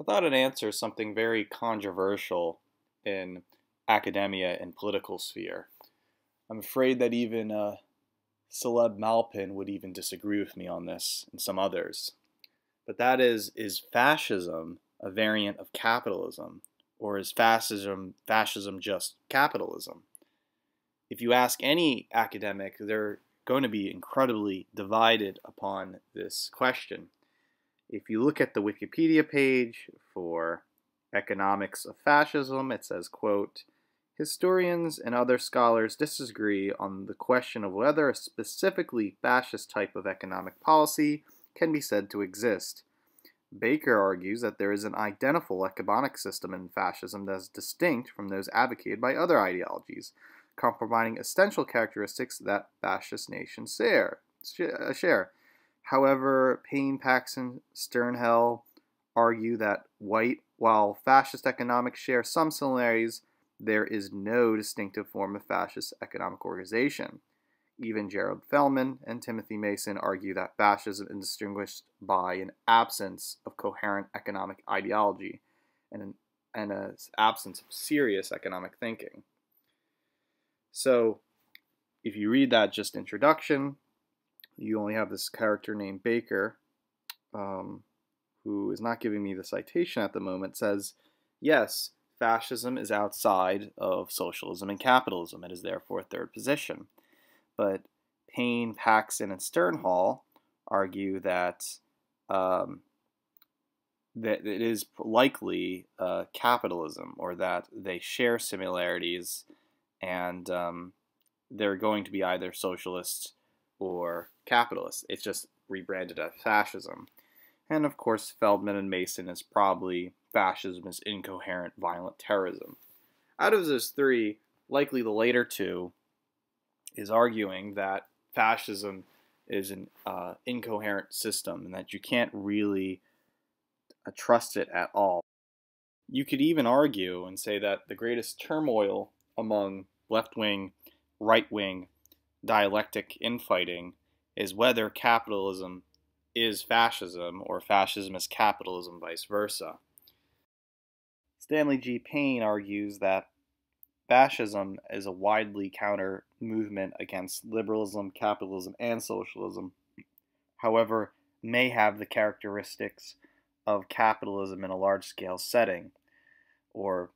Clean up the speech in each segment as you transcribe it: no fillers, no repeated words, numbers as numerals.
I thought it answers something very controversial in academia and political sphere. I'm afraid that even Celeb Malpin would even disagree with me on this, and some others. But that is fascism a variant of capitalism? Or is fascism just capitalism? If you ask any academic, they're going to be incredibly divided upon this question. If you look at the Wikipedia page for Economics of Fascism, it says, quote, historians and other scholars disagree on the question of whether a specifically fascist type of economic policy can be said to exist. Baker argues that there is an identical economic system in fascism that is distinct from those advocated by other ideologies, combining essential characteristics that fascist nations share. However, Payne, Paxson, Sternhell argue that while fascist economics share some similarities, there is no distinctive form of fascist economic organization. Even Gerald Fellman and Timothy Mason argue that fascism is distinguished by an absence of coherent economic ideology and an absence of serious economic thinking. So, if you read that just introduction, you only have this character named Baker, who is not giving me the citation at the moment, says, yes, fascism is outside of socialism and capitalism. It is therefore a third position. But Payne, Paxson, and Sternhell argue that, that it is likely capitalism, or that they share similarities, and they're going to be either socialist or capitalist. It's just rebranded as fascism. And of course, Feldman and Mason is probably fascism is incoherent, violent terrorism. Out of those three, likely the later two is arguing that fascism is an incoherent system and that you can't really trust it at all. You could even argue and say that the greatest turmoil among left-wing, right-wing dialectic infighting is whether capitalism is fascism or fascism is capitalism, vice versa. Stanley G. Payne argues that fascism is a widely counter movement against liberalism, capitalism, and socialism, however, may have the characteristics of capitalism in a large-scale setting, or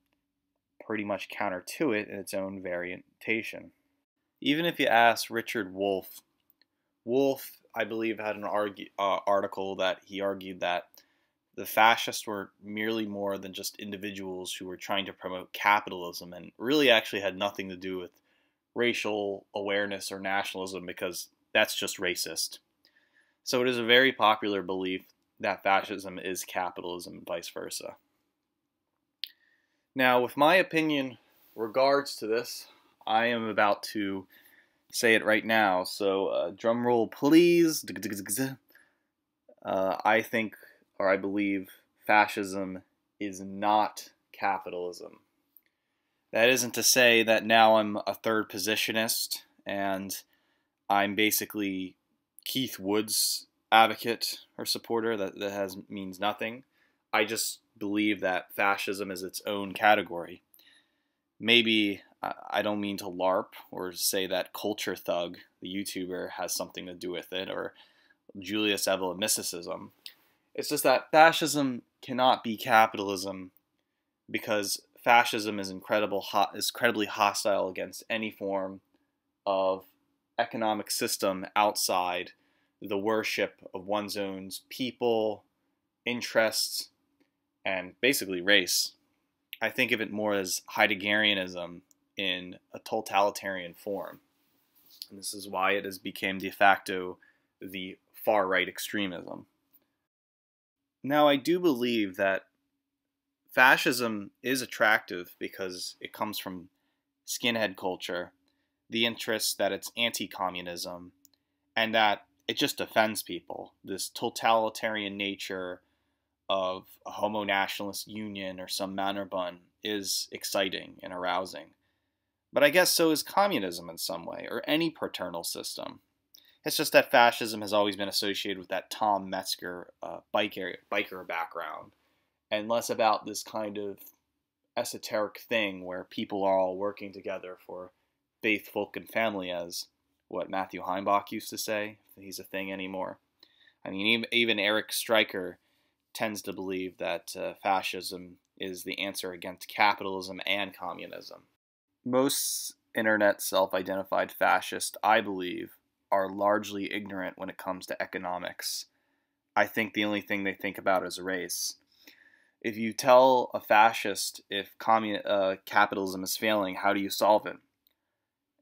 pretty much counter to it in its own variantation. Even if you ask Richard Wolff, I believe, had an article that he argued that the fascists were merely more than just individuals who were trying to promote capitalism, and really actually had nothing to do with racial awareness or nationalism, because that's just racist. So it is a very popular belief that fascism is capitalism and vice versa. Now, with my opinion regards to this, I am about to say it right now, so drum roll please. I believe fascism is not capitalism. That isn't to say that now I'm a third positionist and I'm basically Keith Woods' advocate or supporter. That means nothing. I just believe that fascism is its own category. Maybe I don't mean to LARP or say that Culture Thug, the YouTuber, has something to do with it, or Julius Evola mysticism. It's just that fascism cannot be capitalism, because fascism is incredibly hostile against any form of economic system outside the worship of one's own people, interests, and basically race. I think of it more as Heideggerianism in a totalitarian form. And this is why it has become de facto the far-right extremism. Now, I do believe that fascism is attractive because it comes from skinhead culture, the interest that it's anti-communism, and that it just offends people. This totalitarian nature of a homo-nationalist union or some Mannerbund is exciting and arousing. But I guess so is communism in some way, or any paternal system. It's just that fascism has always been associated with that Tom Metzger biker background, and less about this kind of esoteric thing where people are all working together for faith, folk, and family, as what Matthew Heimbach used to say, if he's a thing anymore. I mean, even Eric Stryker tends to believe that fascism is the answer against capitalism and communism. Most internet self-identified fascists, I believe, are largely ignorant when it comes to economics. I think the only thing they think about is race. If you tell a fascist if capitalism is failing, how do you solve it?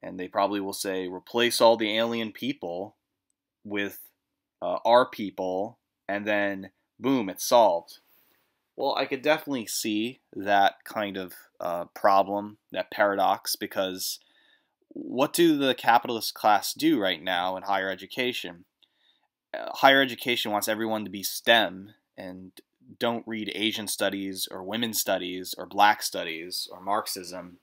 And they probably will say, replace all the alien people with our people, and then boom, it's solved. Well, I could definitely see that kind of problem, that paradox, because what do the capitalist class do right now in higher education? Higher education wants everyone to be STEM and don't read Asian studies or women's studies or black studies or Marxism,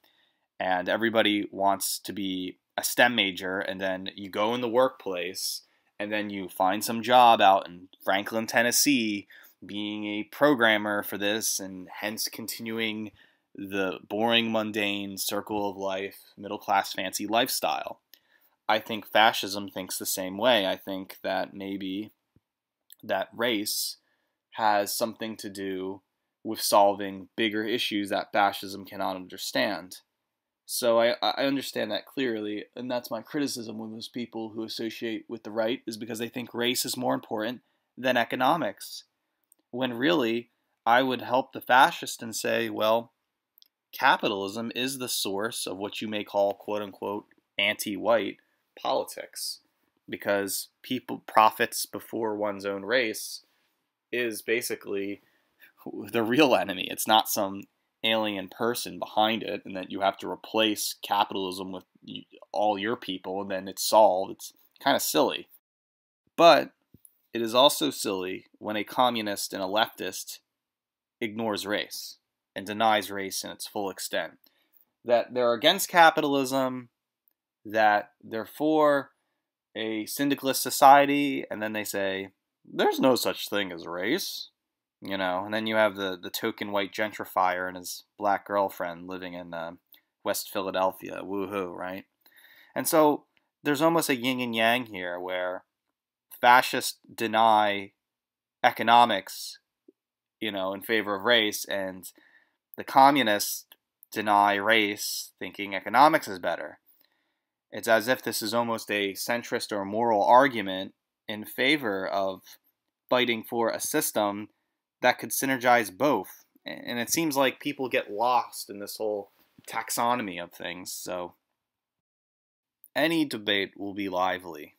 and everybody wants to be a STEM major, and then you go in the workplace and then you find some job out in Franklin, Tennessee, being a programmer for this, and hence continuing the boring, mundane circle of life, middle-class, fancy lifestyle. I think fascism thinks the same way. I think that maybe that race has something to do with solving bigger issues that fascism cannot understand. So I understand that clearly, and that's my criticism with those people who associate with the right, is because they think race is more important than economics. When really, I would help the fascist and say, well, capitalism is the source of what you may call, quote-unquote, anti-white politics, because people profits before one's own race is basically the real enemy. It's not some alien person behind it, and that you have to replace capitalism with all your people, and then it's solved. It's kind of silly. But it is also silly when a communist and a leftist ignores race and denies race in its full extent. That they're against capitalism, that they're for a syndicalist society, and then they say, there's no such thing as race. You know, and then you have the token white gentrifier and his black girlfriend living in West Philadelphia. Woohoo, right? And so there's almost a yin and yang here where fascists deny economics, you know, in favor of race, and the communists deny race, thinking economics is better. It's as if this is almost a centrist or moral argument in favor of fighting for a system that could synergize both. And it seems like people get lost in this whole taxonomy of things. So any debate will be lively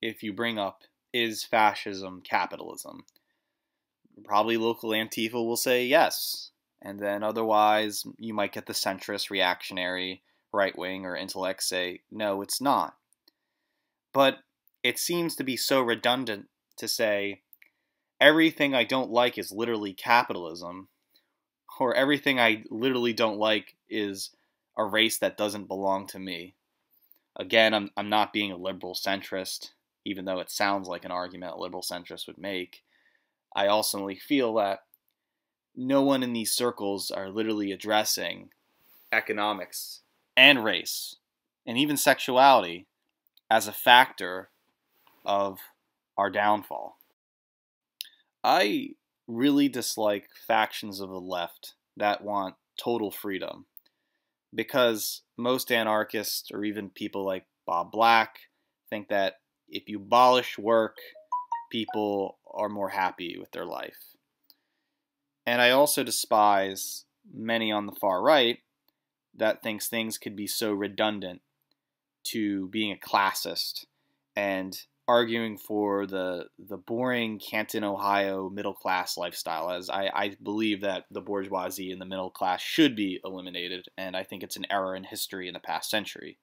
if you bring up, is fascism capitalism? Probably local Antifa will say yes. And then otherwise, you might get the centrist, reactionary, right-wing, or intellect say, no, it's not. But it seems to be so redundant to say, everything I don't like is literally capitalism, or everything I literally don't like is a race that doesn't belong to me. Again, I'm not being a liberal centrist, even though it sounds like an argument a liberal centrist would make. I also feel that no one in these circles are literally addressing economics and race, and even sexuality, as a factor of our downfall. I really dislike factions of the left that want total freedom, because most anarchists, or even people like Bob Black, think that if you abolish work, people are more happy with their life. And I also despise many on the far right that thinks things could be so redundant to being a classist and arguing for the boring Canton, Ohio middle-class lifestyle, as I believe that the bourgeoisie and the middle class should be eliminated, and I think it's an error in history in the past century.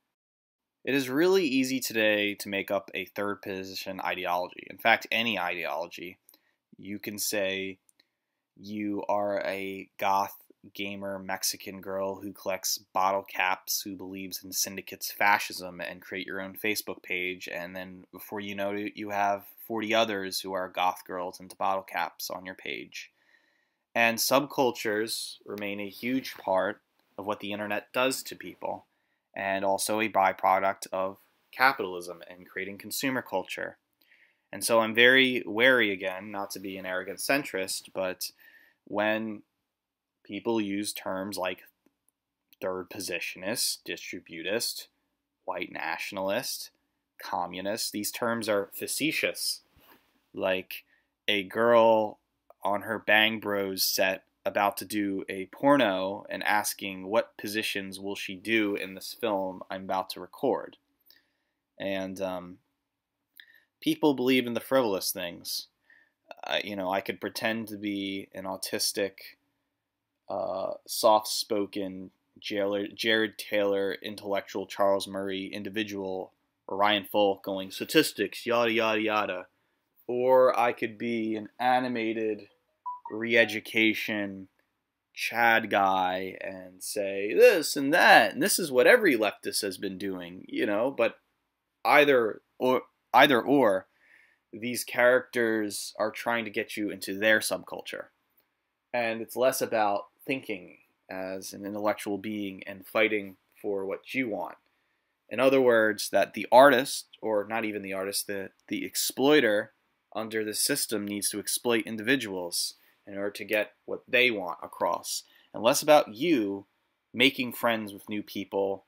It is really easy today to make up a third position ideology. In fact, any ideology. You can say you are a goth gamer Mexican girl who collects bottle caps, who believes in syndicates fascism, and create your own Facebook page, and then before you know it, you have 40 others who are goth girls into bottle caps on your page. And subcultures remain a huge part of what the internet does to people, and also a byproduct of capitalism and creating consumer culture. And so I'm very wary, again, not to be an arrogant centrist, but when people use terms like third positionist, distributist, white nationalist, communist, these terms are facetious. Like a girl on her Bang Bros set about to do a porno and asking what positions will she do in this film I'm about to record. And people believe in the frivolous things. You know, I could pretend to be an autistic, soft-spoken Jared Taylor, intellectual Charles Murray, individual, or Ryan Falk going, statistics, yada, yada, yada. Or I could be an animated re-education Chad guy and say this and that, and this is what every leftist has been doing, you know. But either or, these characters are trying to get you into their subculture, and it's less about thinking as an intellectual being and fighting for what you want. In other words, that the artist, or not even the artist, the exploiter under the system needs to exploit individuals in order to get what they want across, and less about you making friends with new people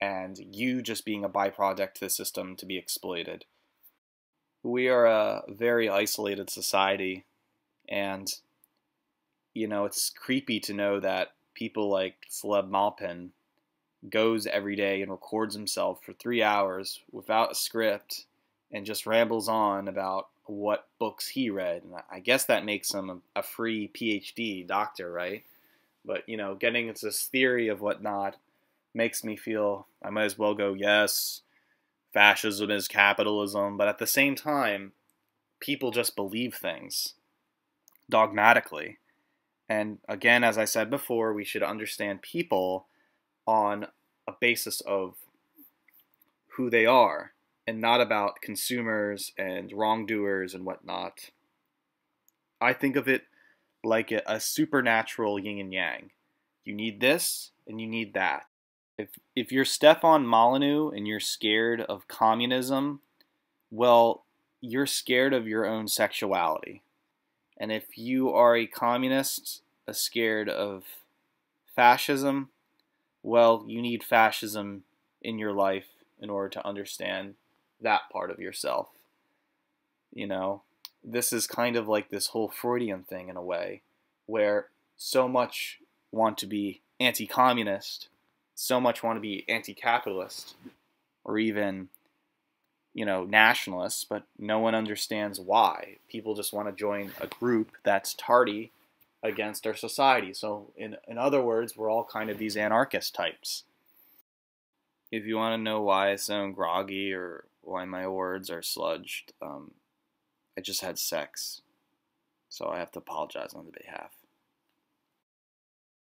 and you just being a byproduct to the system to be exploited. We are a very isolated society, and you know, it's creepy to know that people like Celeb Malpin goes every day and records himself for 3 hours without a script and just rambles on about what books he read. And I guess that makes him a free PhD doctor, right? But, you know, getting into this theory of whatnot makes me feel I might as well go, yes, fascism is capitalism. But at the same time, people just believe things dogmatically. And again, as I said before, we should understand people on a basis of who they are, and not about consumers and wrongdoers and whatnot. I think of it like a supernatural yin and yang. You need this, and you need that. If you're Stefan Molyneux and you're scared of communism, well, you're scared of your own sexuality. And if you are a communist, scared of fascism, well, you need fascism in your life in order to understand that part of yourself. You know, this is kind of like this whole Freudian thing in a way, where so much want to be anti-communist, so much want to be anti-capitalist, or even, you know, nationalists, but no one understands why. People just want to join a group that's tardy against our society. So in other words, we're all kind of these anarchist types. If you want to know why I sound groggy or why my words are sludged, I just had sex, so I have to apologize on the behalf.